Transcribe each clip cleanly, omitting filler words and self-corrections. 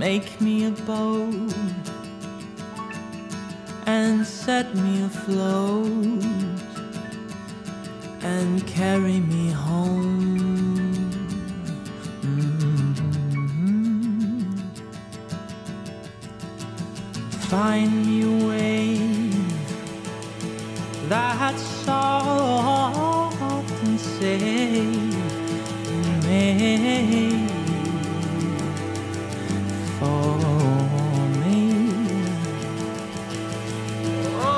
make me a boat and set me afloat and carry me home. Find me a way that's soft and safe and made for me. Oh.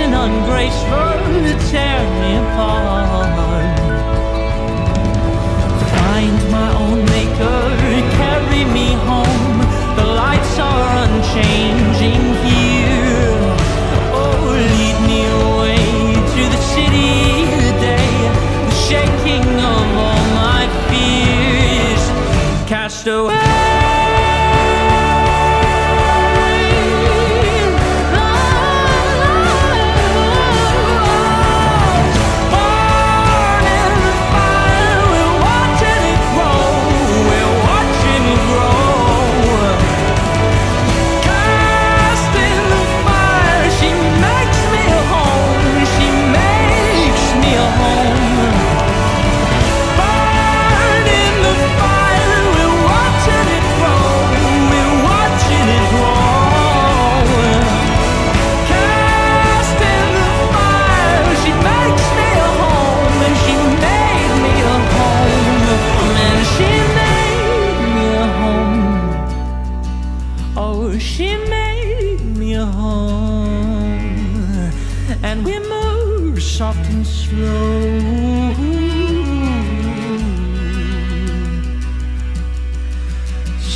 And ungraceful to tear me apart. Find my own maker, carry me home. The lights are unchanging here. Oh, lead me away to the city today, the shaking of all my fears. Cast away. She made me a home, and we moved soft and slow.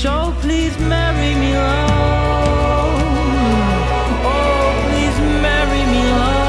So please marry me, love. Oh, please marry me, love.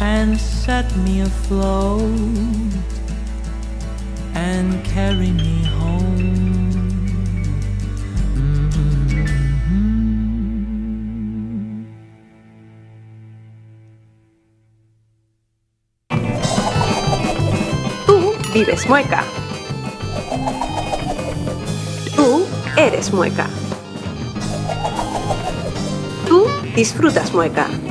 And set me afloat and carry me home. vives Mueca. Tú eres Mueca. Tú disfrutas Mueca.